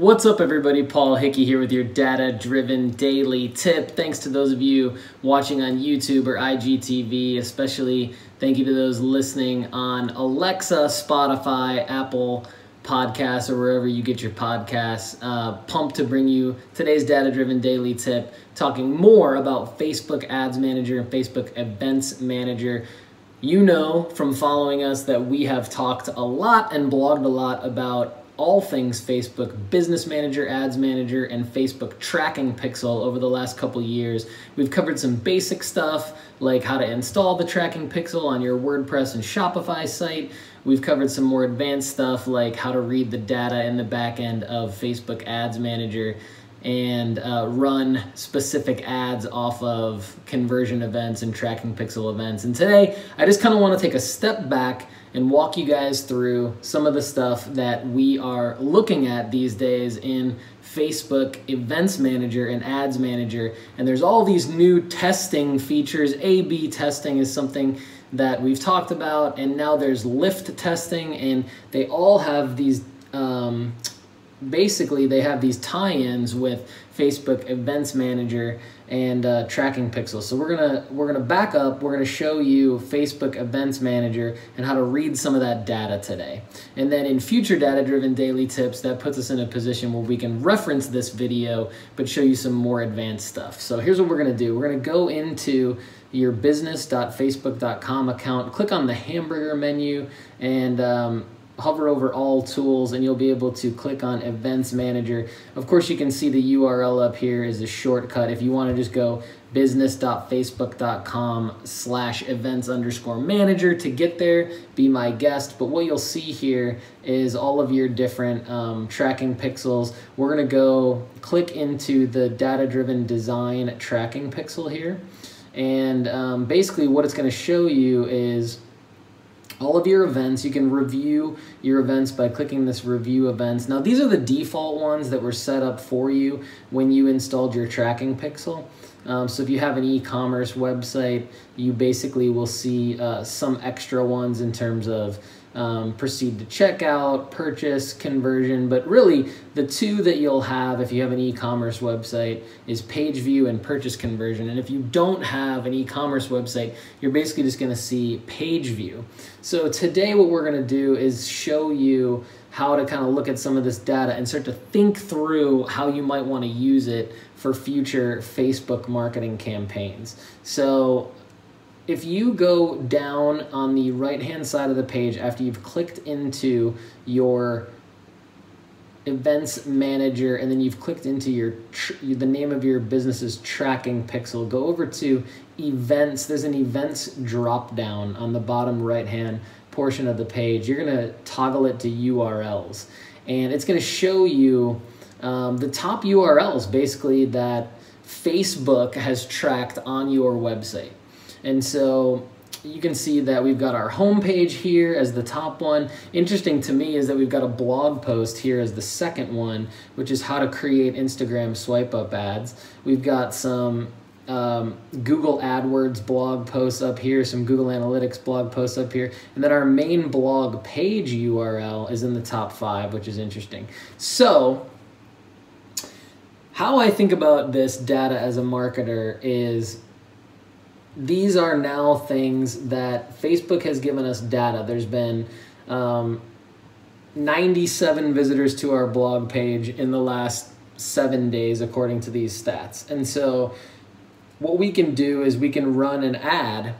What's up everybody, Paul Hickey here with your data-driven daily tip. Thanks to those of you watching on YouTube or IGTV, especially thank you to those listening on Alexa, Spotify, Apple Podcasts, or wherever you get your podcasts. Pumped to bring you today's data-driven daily tip, talking more about Facebook Ads Manager and Facebook Events Manager. You know from following us that we have talked a lot and blogged a lot about all things Facebook Business Manager, Ads Manager, and Facebook Tracking Pixel over the last couple years. We've covered some basic stuff like how to install the Tracking Pixel on your WordPress and Shopify site. We've covered some more advanced stuff like how to read the data in the back end of Facebook Ads Manager and run specific ads off of conversion events and Tracking Pixel events. And today, I just kind of want to take a step back and walk you guys through some of the stuff that we are looking at these days in Facebook Events Manager and Ads Manager. And there's all these new testing features. A-B testing is something that we've talked about, and now there's Lyft testing, and they all have these basically they have these tie-ins with Facebook Events Manager and Tracking Pixel. So we're gonna back up. We're gonna show you Facebook Events Manager and how to read some of that data today. And then in future data-driven daily tips, that puts us in a position where we can reference this video but show you some more advanced stuff. So here's what we're gonna do. We're gonna go into your business.facebook.com account, click on the hamburger menu, and hover over all tools, and you'll be able to click on Events Manager. Of course, you can see the URL up here is a shortcut. If you want to just go business.facebook.com/events_manager to get there, be my guest. But what you'll see here is all of your different tracking pixels. We're going to go click into the data-driven design tracking pixel here. And basically what it's going to show you is all of your events. You can review your events by clicking this review events. Now these are the default ones that were set up for you when you installed your tracking pixel. So if you have an e-commerce website, you basically will see some extra ones in terms of proceed to checkout, purchase, conversion, but really the two that you'll have if you have an e-commerce website is page view and purchase conversion. And if you don't have an e-commerce website, you're basically just going to see page view. So today what we're going to do is show you how to kind of look at some of this data and start to think through how you might want to use it for future Facebook marketing campaigns. So if you go down on the right-hand side of the page after you've clicked into your Events Manager and then you've clicked into your the name of your business's tracking pixel, go over to Events. There's an Events drop-down on the bottom right-hand portion of the page. You're going to toggle it to URLs, and it's going to show you the top URLs basically that Facebook has tracked on your website. And so you can see that we've got our homepage here as the top one. Interesting to me is that we've got a blog post here as the second one, which is how to create Instagram swipe up ads. We've got some Google AdWords blog posts up here, some Google Analytics blog posts up here, and then our main blog page URL is in the top 5, which is interesting. So how I think about this data as a marketer is these are now things that Facebook has given us data. There's been 97 visitors to our blog page in the last 7 days, according to these stats. And so what we can do is we can run an ad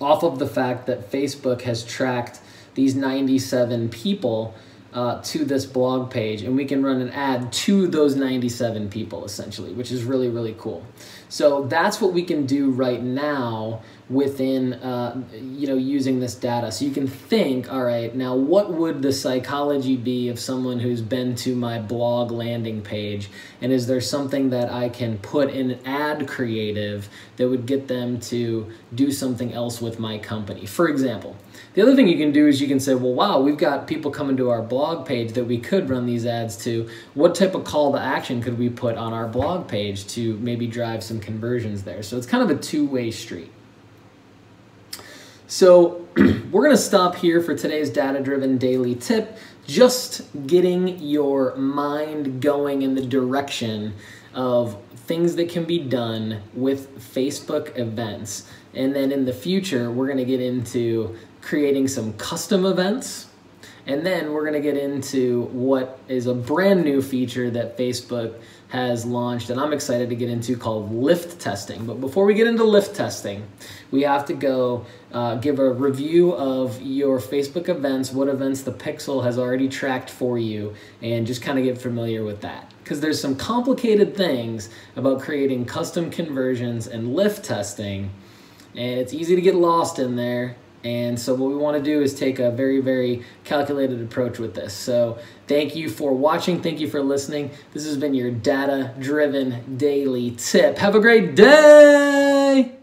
off of the fact that Facebook has tracked these 97 people to this blog page, and we can run an ad to those 97 people essentially, which is really, really cool. So that's what we can do right now within, using this data. So you can think, all right, now what would the psychology be of someone who's been to my blog landing page? And is there something that I can put in an ad creative that would get them to do something else with my company? For example, the other thing you can do is you can say, well, wow, we've got people coming to our blog page that we could run these ads to. What type of call to action could we put on our blog page to maybe drive some conversions there? So it's kind of a two-way street. So we're going to stop here for today's data-driven daily tip. just getting your mind going in the direction of things that can be done with Facebook events. And then in the future, we're going to get into creating some custom events. And then we're going to get into what is a brand new feature that Facebook has launched, and I'm excited to get into, called Lyft testing. But before we get into Lyft testing, we have to go give a review of your Facebook events, what events the Pixel has already tracked for you, and just kind of get familiar with that. Because there's some complicated things about creating custom conversions and Lyft testing, and it's easy to get lost in there. And so what we want to do is take a very, very calculated approach with this. So thank you for watching. Thank you for listening. This has been your data-driven daily tip. Have a great day.